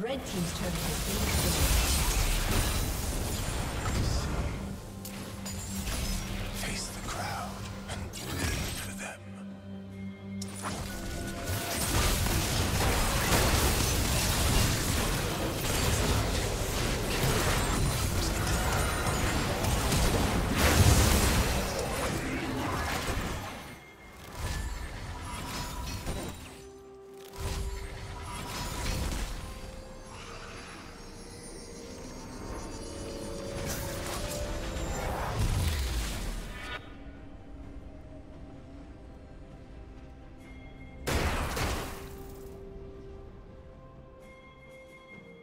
Red team's turret has been destroyed.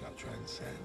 Shall transcend.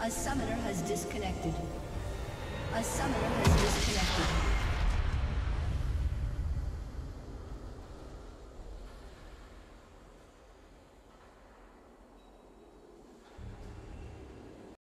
A summoner has disconnected.